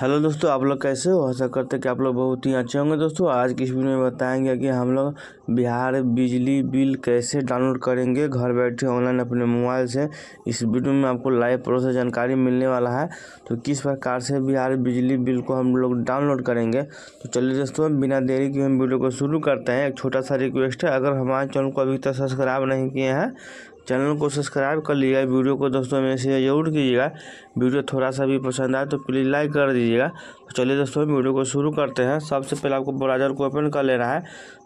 Hello दोस्तों, आप लोग कैसे हो? आशा करते हैं कि आप लोग बहुत ही अच्छे होंगे। दोस्तों आज की इस वीडियो में बताएंगे कि हम लोग बिहार बिजली बिल कैसे डाउनलोड करेंगे घर बैठे ऑनलाइन अपने मोबाइल से। इस वीडियो में आपको लाइव प्रोसेस जानकारी मिलने वाला है। तो किस प्रकार से बिहार बिजली बिल को हम लोग डाउनलोड करेंगे, तो चलिए दोस्तों बिना देरी के हम वीडियो को शुरू करते हैं। एक छोटा सा रिक्वेस्ट है, अगर हमारे चैनल को अभी तक सब्सक्राइब नहीं किए हैं, चैनल को सब्सक्राइब कर लीजिएगा। वीडियो को दोस्तों में शेयर जरूर कीजिएगा। वीडियो थोड़ा सा भी पसंद आए तो प्लीज़ लाइक कर दीजिएगा। तो चलिए दोस्तों वीडियो को शुरू करते हैं। सबसे पहले आपको ब्राउज़र को ओपन कर लेना है।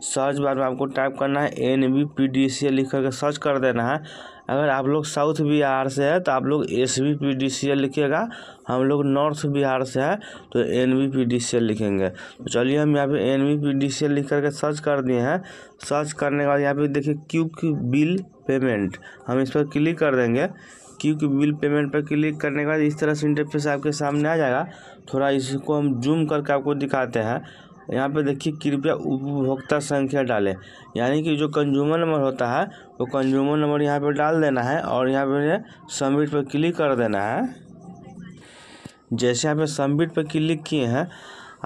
सर्च बार में आपको टाइप करना है NBPDCL लिख करके सर्च कर देना है। अगर आप लोग साउथ बिहार से है तो आप लोग SBPDCL लिखिएगा। हम लोग नॉर्थ बिहार से है तो NBPDCL लिखेंगे। तो चलिए हम यहाँ पे NBPDCL लिख करके सर्च कर दिए हैं। सर्च करने के बाद यहाँ पे देखिए क्यूक बिल पेमेंट, हम इस पर क्लिक कर देंगे। क्योंकि बिल पेमेंट पर क्लिक करने के बाद इस तरह से इंटरफेस आपके सामने आ जाएगा। थोड़ा इसको हम जूम करके आपको दिखाते हैं। यहाँ पे देखिए कृपया उपभोक्ता संख्या डालें, यानी कि जो कंज्यूमर नंबर होता है वो कंज्यूमर नंबर यहाँ पे डाल देना है और यहाँ पे सबमिट पर क्लिक कर देना है। जैसे यहाँ पे सबमिट पर क्लिक किए हैं,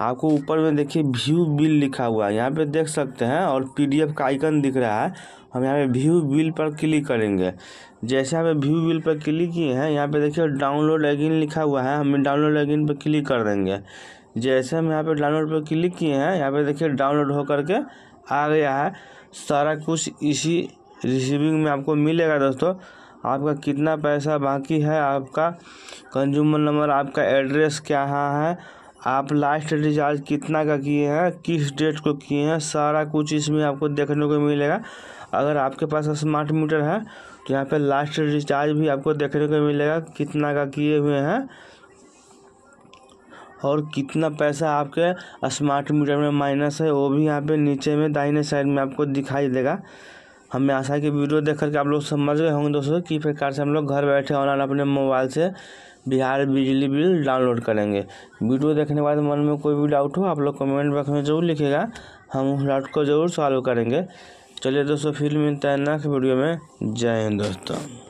आपको ऊपर में देखिए व्यू बिल लिखा हुआ है, यहाँ पे देख सकते हैं और PDF का आइकन दिख रहा है। हम यहाँ पे व्यू बिल पर क्लिक करेंगे। जैसे यहाँ पे व्यू बिल पर क्लिक किए हैं, यहाँ पे देखिए डाउनलोड अगेन लिखा हुआ है, हम डाउनलोड अगेन पर क्लिक कर देंगे। जैसे हम यहाँ पे डाउनलोड पर क्लिक किए हैं, यहाँ पे देखिए डाउनलोड होकर के आ गया है। सारा कुछ इसी रिसीविंग में आपको मिलेगा दोस्तों। आपका कितना पैसा बाकी है, आपका कंज्यूमर नंबर, आपका एड्रेस क्या है, आप लास्ट रिचार्ज कितना का किए हैं, किस डेट को किए हैं, सारा कुछ इसमें आपको देखने को मिलेगा। अगर आपके पास स्मार्ट मीटर है तो यहाँ पे लास्ट रिचार्ज भी आपको देखने को मिलेगा, कितना का किए हुए हैं और कितना पैसा आपके स्मार्ट मीटर में माइनस है, वो भी यहाँ पे नीचे में दाहिने साइड में आपको दिखाई देगा। हमें आशा है कि वीडियो देख करके आप लोग समझ गए होंगे दोस्तों किस प्रकार से हम लोग घर बैठे ऑनलाइन अपने मोबाइल से बिहार बिजली बिल डाउनलोड करेंगे। वीडियो देखने के बाद मन में कोई भी डाउट हो आप लोग कमेंट बॉक्स में जरूर लिखिएगा, हम उस डाउट को जरूर सॉल्व करेंगे। चलिए दोस्तों फिर मिलते हैं नेक्स्ट वीडियो में। जय हिंद दोस्तों।